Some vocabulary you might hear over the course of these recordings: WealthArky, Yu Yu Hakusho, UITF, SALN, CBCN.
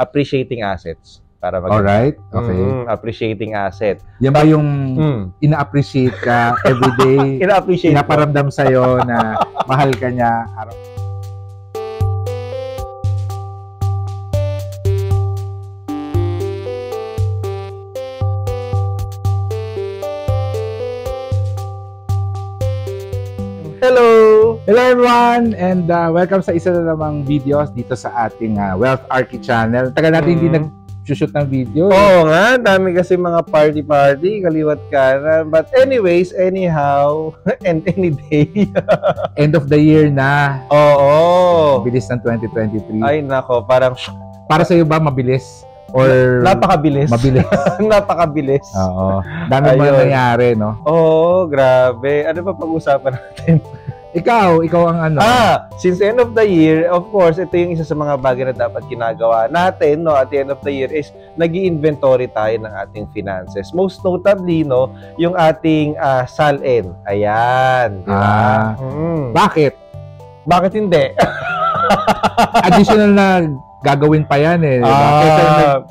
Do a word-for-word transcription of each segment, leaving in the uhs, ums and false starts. appreciating assets. Para mag- Alright, okay. Mm, appreciating asset. Yan ba yung mm. ina-appreciate ka everyday? Ina-appreciate na paramdam sa'yo na mahal ka niya. Hello! Hello everyone! And uh, welcome sa isa na namang videos dito sa ating uh, WealthArky channel. Tagal natin mm. hindi nag shoot ng video. Oo nga, dami kasi mga party-party, kaliwat kanan. But anyways, anyhow, and any day. End of the year na. Oo. Bilis ng twenty twenty-three. Ay nako, parang... Para sa'yo ba mabilis? Or... Napakabilis. Mabilis. Napakabilis. Oo. Dami mo na nangyari, no? Oo, grabe. Ano ba pag-usapan natin? Ikaw, ikaw ang ano. Ah, since end of the year, of course, ito yung isa sa mga bagay na dapat ginagawa natin, no, at the end of the year is nag-i-inventory tayo ng ating finances. Most notably, no, yung ating uh, S A L N. Ayan. Ah. Mm. Bakit? Bakit hindi? Additional na gagawin pa yan eh. Ah, kaysa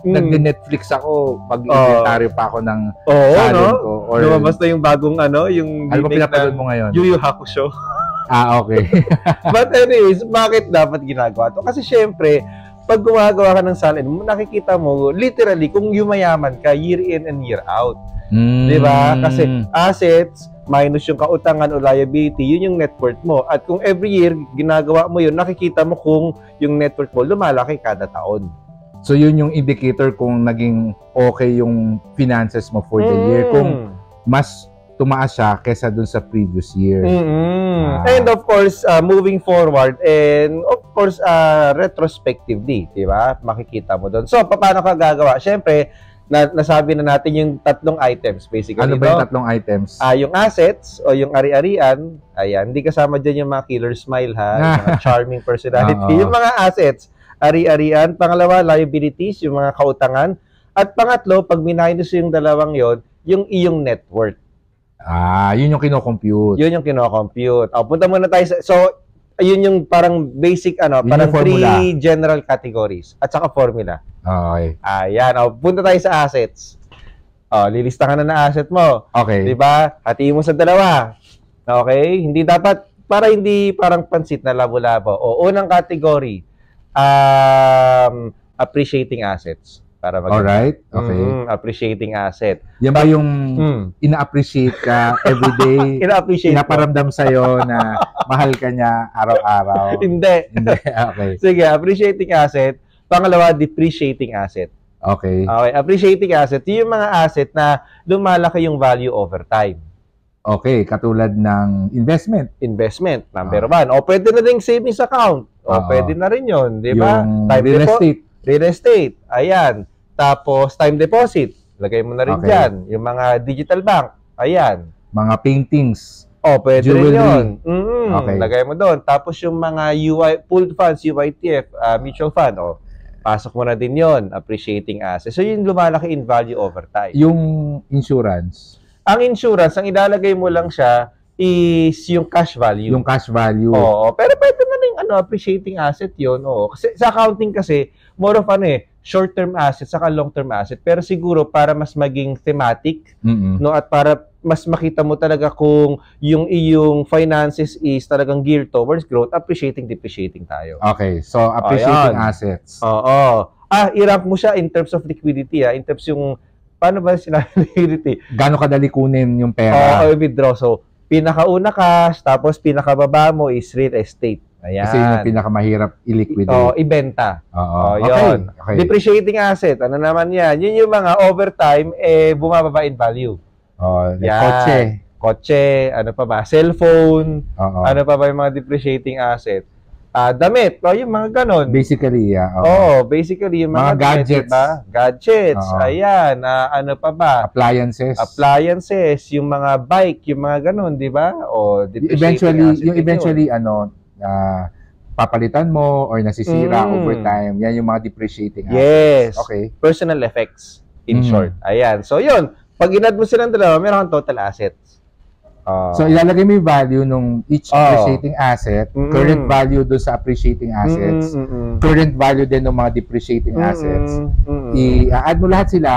mm, nag-Netflix ako, mag-inventaryo uh, pa ako ng oo, S A L N no? ko. Or, lumabas na yung bagong ano, yung ano ba pinapanood mo ngayon? Yu Yu Hakusho. Ah, okay. But anyways, bakit dapat ginagawa ito? Kasi syempre, pag gumagawa ka ng S A L N, nakikita mo, literally, kung yumayaman ka, year in and year out. Mm. Diba? Kasi assets, minus yung kautangan o liability, yun yung net worth mo. At kung every year, ginagawa mo yun, nakikita mo kung yung net worth mo lumalaki kada taon. So, yun yung indicator kung naging okay yung finances mo for mm. the year. Kung mas tumaas siya kesa dun sa previous year. Mm-hmm. Ah. And of course, uh, moving forward and of course, uh, retrospectively, di ba? Makikita mo dun. So, paano ka gagawa? Siyempre, na nasabi na natin yung tatlong items, basically. Ano ba yung tatlong items? Ah, uh, yung assets o yung ari-arian. Ayan, hindi kasama dyan yung mga killer smile, ha? Yung mga charming personality. Yung mga assets, ari-arian. Pangalawa, liabilities, yung mga kautangan. At pangatlo, pag minus yung dalawang yon, yung iyong net worth. Ah, yun yung kino-compute. Yun yung kino-compute. Oh, punta muna tayo sa, so, yun yung parang basic, ano, yun parang three general categories. At saka formula. Okay. Ayan. Oh, punta tayo sa assets. Oh, lilista ka na na asset mo. Okay. Diba? Hatiin mo sa dalawa. Okay? Hindi dapat, para hindi parang pansit na labo-labo. O, unang category, um, appreciating assets. Para mag- Alright, okay. Mm, appreciating asset. Yan ba yung mm. ina-appreciate ka everyday? Ina-appreciate na paramdam sa'yo na mahal ka niya araw-araw? Hindi. Hindi, okay. Sige, appreciating asset. Pangalawa, depreciating asset. Okay. Okay, appreciating asset. Yung mga asset na lumalaki yung value over time. Okay, katulad ng investment. Investment, number okay. one. O pwede na rin savings account. O uh-huh. pwede na rin yun, di ba? Yung type real estate. Real estate, ayan. Tapos, time deposit. Lagay mo na rin okay. dyan. Yung mga digital bank, ayan. Mga paintings. O, pwede rin yun. Mm-hmm. Okay. Lagay mo doon. Tapos yung mga U I, pooled funds, U I T F, uh, mutual fund, o, pasok mo na din yun. Appreciating assets. So, yun lumalaki in value over time. Yung insurance? Ang insurance, ang ilalagay mo lang siya is yung cash value. Yung cash value. Oo, pero pwede na rin ano, appreciating asset yun. Oo. Kasi, sa accounting kasi, more of ano eh, short-term asset saka long-term asset. Pero siguro para mas maging thematic, mm-hmm. no, at para mas makita mo talaga kung yung iyong finances is talagang geared towards growth, appreciating, depreciating tayo. Okay, so appreciating oh, assets. Oo. Oh, oh. Ah, i-rank mo siya in terms of liquidity, ah, in terms yung, paano ba sinabi liquidity? Gano'ng kadali kunin yung pera? Oo, oh, withdraw. So, pinakauna cash, tapos pinakababa mo is real estate. Ayan. Kasi yun yung pinakamahirap i-liquidate. Oo, ibenta. Oo, yun. Okay. Depreciating asset, ano naman yan? Yun yung mga overtime, eh, bumababa in value. Oh, kotse. Kotse, ano pa ba? Cellphone, uh-oh. ano pa ba yung mga depreciating asset? Uh, damit, o, yung mga ganon. Basically, yeah. Okay. Oo, basically, yung mga, mga gadgets. Diba? Gadgets, uh-oh. ayan. Uh, ano pa ba? Appliances. Appliances, yung mga bike, yung mga ganon, di ba? O, depreciating asset. Yung eventually, yun. ano, Uh, papalitan mo or nasisira mm. over time. Yan yung mga depreciating assets. Yes. Okay. Personal effects, in mm. short. Ayan. So, yun. Pag inad mo silang dalawa, meron kang total assets. Uh, so ilalagay mo yung value ng each uh, appreciating asset, mm, current value doon sa appreciating assets, mm, mm, mm, current value din ng mga depreciating mm, assets. Mm, mm, I-add mo lahat sila,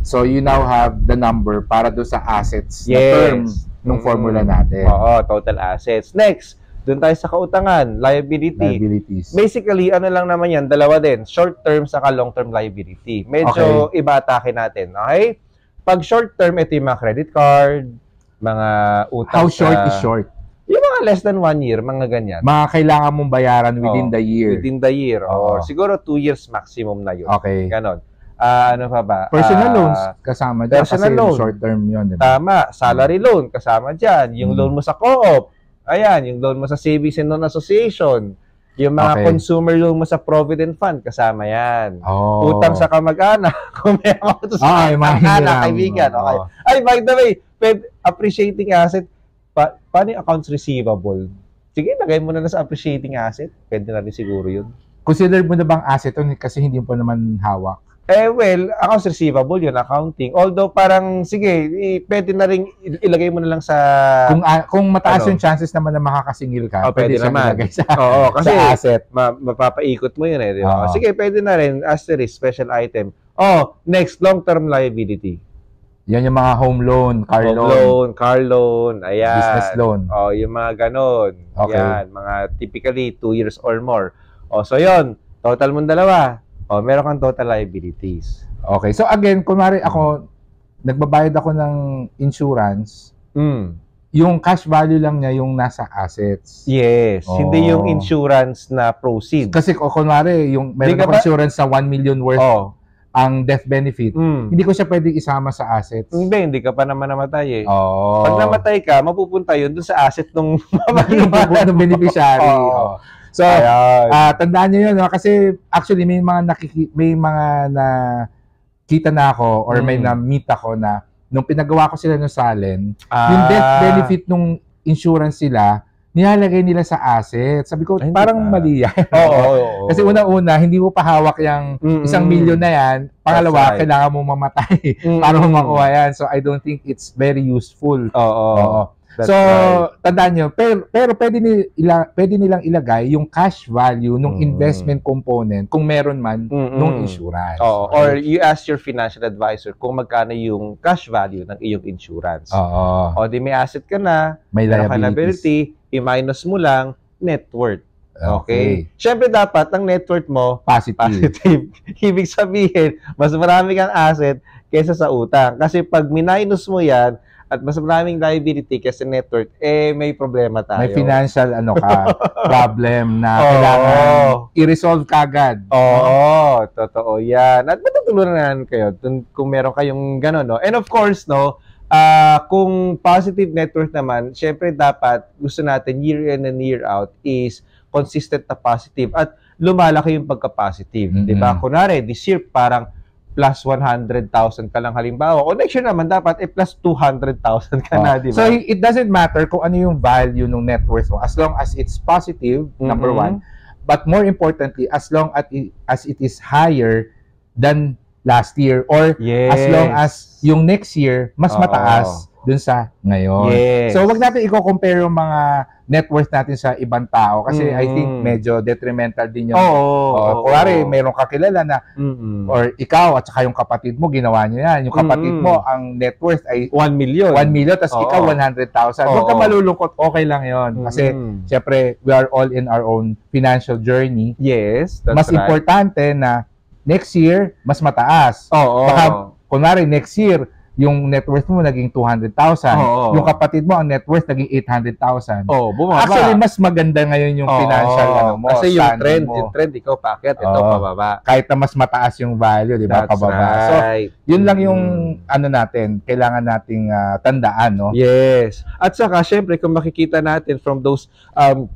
so you now have the number para doon sa assets, yes, na term ng mm, formula natin. Oo, total assets. Next, doon tayo sa kautangan, liability. Liabilities. Basically, ano lang naman yan, dalawa din, short term saka long term liability. Medyo okay, iba-atake natin, okay? Pag short term, ito yung mga credit card, mga utang. How short sa, is short? Yung mga less than one year, mga ganyan. Mga kailangan mong bayaran within oh, the year. Within the year. Oh. Or siguro two years maximum na yun. Okay. Ganon. Uh, ano pa ba? Personal uh, loans, kasama dyan. Personal loan. Short term yun. Diba? Tama. Salary loan, kasama dyan. Yung hmm, loan mo sa co-op. Ayan. Yung loan mo sa C B C N Association. Yung mga okay, consumer loan mo sa Provident Fund, kasama yan. Oh. Utang sa kamag-anak. Kung may auto sa oh, kamag-anak, kaibigan. Okay. Oh. Ay, by the way, appreciating asset, pa paano yung accounts receivable? Sige, lagay mo na na sa appreciating asset. Pwede na rin siguro yun. Consider mo na bang asset yun? Kasi hindi po naman hawak. Eh, well, accounts receivable yun, accounting. Although, parang, sige, pwede na rin ilagay mo na lang sa... Kung, uh, kung mataas ano, yung chances naman na makakasingil ka, oh, pwede, pwede naman ilagay sa, oo, kasi sa asset. Ma mapapaikot mo yun eh. Di ba? Oh. Sige, pwede na rin. Asterisk, special item. Oh, next, long-term liability. Yan yung mga home loan, car home loan. Home loan, car loan, ayan. Business loan. O, yung mga ganon. Okay. Yan, mga typically two years or more. O, so yun, total mong dalawa. O, meron kang total liabilities. Okay. So, again, kunwari ako, nagbabayad ako ng insurance, mm, yung cash value lang niya yung nasa assets. Yes. Oh. Hindi yung insurance na proceeds. Kasi, o, kunwari, yung meron akong insurance na one million worth. Oh. Ang death benefit, mm, hindi ko siya pwedeng isama sa assets. Hindi, hindi ka pa naman namatay eh. Oh. Pag namatay ka, mapupunta yun dun sa asset nung ng beneficiary. Oh. Oh. So, uh, tandaan nyo yun. No? Kasi actually, may mga may mga nakita na ako or mm, may na-meet ako na nung pinagawa ko sila ng Salen, ah, yung death benefit nung insurance nila, nilalagay nila sa asset. Sabi ko, ay, parang na mali yan. Oo, oo, oo. Kasi una-una, hindi mo pahawak yung mm-mm, isang milyon na yan. Pangalawa, right, kailangan mo mamatay para makuha yan. So, I don't think it's very useful. Oo, oo, oo. So, right, tandaan nyo. Pero, pero pwede, nila, pwede nilang ilagay yung cash value ng mm, investment component kung meron man mm-mm, ng insurance. Oo, right? Or you ask your financial advisor kung magkano yung cash value ng iyong insurance. Oo. O di may asset ka na, may liability, i-minus mo lang, net worth. Okay? Okay. Siyempre dapat, ang net worth mo, positive. positive. Ibig sabihin, mas marami kang asset kesa sa utang. Kasi pag minus mo yan, at mas maraming liability kesa net worth, eh, may problema tayo. May financial, ano ka, problem na oh, kailangan i-resolve kagad. Oo, oh, no? Totoo yan. At matutulungan kayo kung meron kayong gano'n, no? And of course, no, Uh, kung positive net worth naman, syempre dapat gusto natin year in and year out is consistent na positive at lumalaki yung pagka-positive. Mm-hmm. Diba? Kunwari, this year parang plus one hundred thousand ka lang halimbawa. O next year naman dapat eh, plus two hundred thousand ka oh, na. Diba? So it doesn't matter kung ano yung value ng net worth mo as long as it's positive, mm-hmm, number one. But more importantly, as long as it, as it is higher than last year or yes, as long as yung next year mas oo, mataas dun sa ngayon. Yes. So wag natin i-compare yung mga net worth natin sa ibang tao kasi mm, I think medyo detrimental din yun. Oo. Kuwari, mayroong kakilala na mm, or ikaw at saka yung kapatid mo ginawa nyo yan. Yung kapatid mm, mo ang net worth ay one million. one million tapos oo, ikaw one hundred thousand. Huwag ka malulungkot. Okay lang yun. Kasi mm, syempre we are all in our own financial journey. Yes. That's mas right, importante na next year, mas mataas. Oo. Baka, kunwari, next year, yung net worth mo naging two hundred thousand. Yung kapatid mo, ang net worth naging eight hundred thousand. Oo, bumaba. Actually, mas maganda ngayon yung oo, financial ano mo. Kasi yung trend, mo, yung trend, ikaw packet, ito pababa. Kahit na mas mataas yung value, di ba? Pababa. Right. So, yun lang yung hmm, ano natin, kailangan nating uh, tandaan, no? Yes. At saka, syempre, kung makikita natin from those um,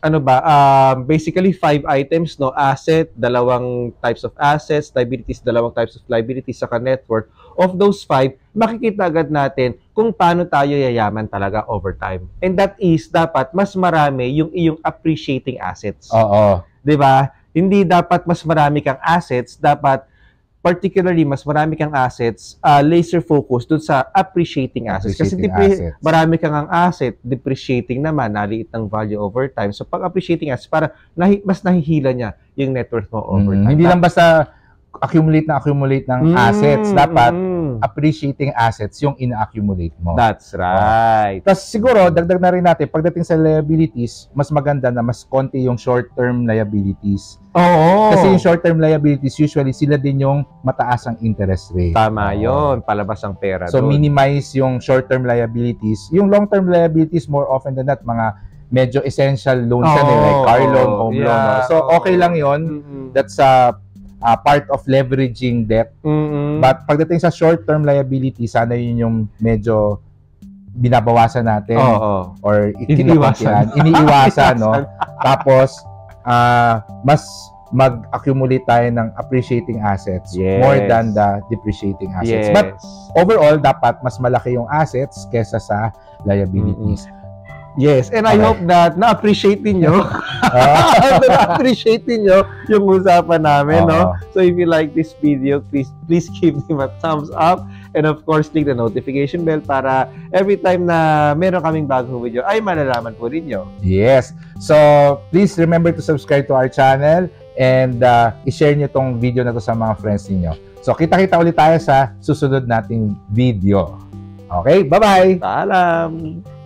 ano ba, um, basically five items, no, asset, dalawang types of assets, liabilities, dalawang types of liabilities, saka net worth. Of those five, makikita agad natin kung paano tayo yayaman talaga over time. And that is, dapat mas marami yung iyong appreciating assets. Oo. Diba? Hindi dapat mas marami kang assets, dapat particularly mas marami kang assets, uh, laser focus dun sa appreciating assets. Appreciating Kasi assets. marami kang ang asset, depreciating naman, naliit ng value over time. So pag appreciating assets, para nahi, mas nahihila niya yung net worth mo over mm, time. Hindi lang basta accumulate na accumulate ng mm, assets. Dapat mm, appreciating assets yung ina-accumulate mo. That's right. Uh, Tapos siguro, dagdag na rin natin, pagdating sa liabilities, mas maganda na mas konti yung short-term liabilities. Oo. Kasi yung short-term liabilities, usually sila din yung mataas ang interest rate. Tama yun. Palabas ang pera. So, dun. minimize yung short-term liabilities. Yung long-term liabilities, more often than not, mga medyo essential loans, oh, yan, eh, like car loan, home yeah, loan. No? So, okay lang yun. Mm -hmm. That's a uh, Uh, part of leveraging debt. Mm-hmm. But pagdating sa short-term liability, sana yun yung medyo binabawasan natin. Oh, oh. Or iniiwasan. Iniiwasan, no? Tapos, uh, mas mag-accumulate tayo ng appreciating assets, yes, more than the depreciating assets. Yes. But overall, dapat mas malaki yung assets kesa sa liabilities. Mm-hmm. Yes, and I okay. hope that na-appreciate niyo. Na-appreciate niyo yung usapan namin, uh-huh. no? So if you like this video, please please give him a thumbs up, and of course, click the notification bell para every time na meron kaming bagong video ay malalaman po ninyo. Yes. So please remember to subscribe to our channel and uh, i-share niyo tong video na to sa mga friends niyo. So kita-kita ulit tayo sa susunod nating video. Okay, bye-bye. Paalam.